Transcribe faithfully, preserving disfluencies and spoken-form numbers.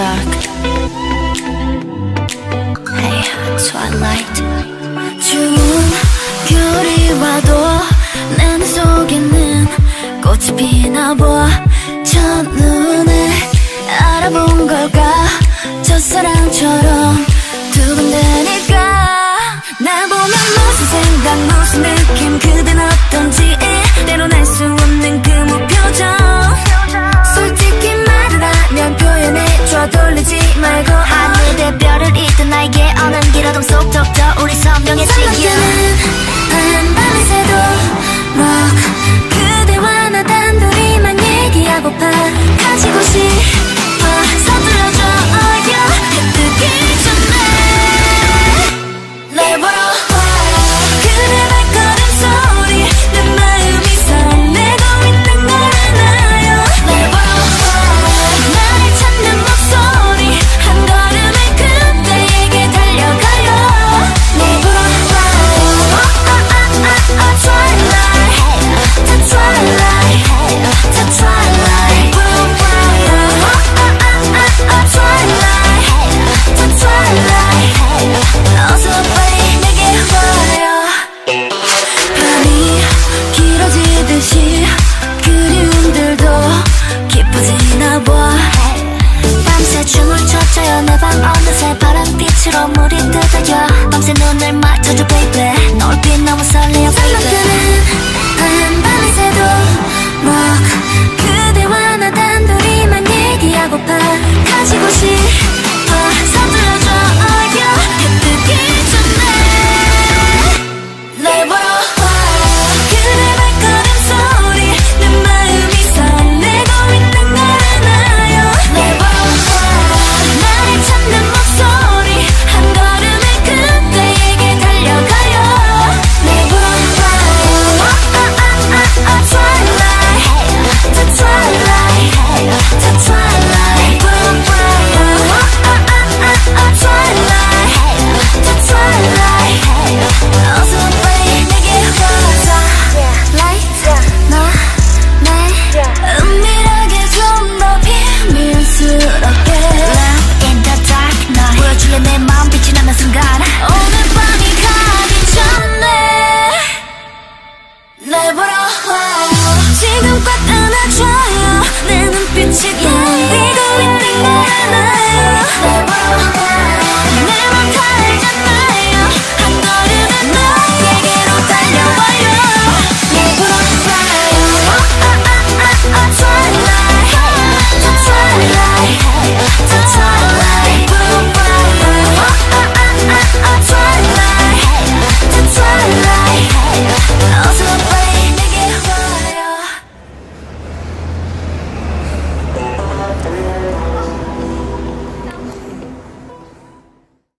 dark. Hey, twilight. 추운 겨울이 와도 난 속에는 꽃이 피나 봐. 첫눈에 알아본 걸까? 첫사랑처럼 두근대니까. 날 보면 무슨 생각, 무슨 느낌, 그댄 어떤지 때론 알 수 없는 그 무표정. 솔직히 말을 하면 표현해줘, 돌리지 말고. 하늘의 별을 잇던 나에게 어느 길 어둠 속 덕져 우리 선명해지길. 사랑하는 한밤을 새도 rock. 그대와 나 단둘이만 얘기하고파. 가지고 싶어 서둘러줘. oh yeah. 뜨길 전에 날 보러 밤새 눈을 맞춰줘 baby. 널빛 너무 설레요 baby.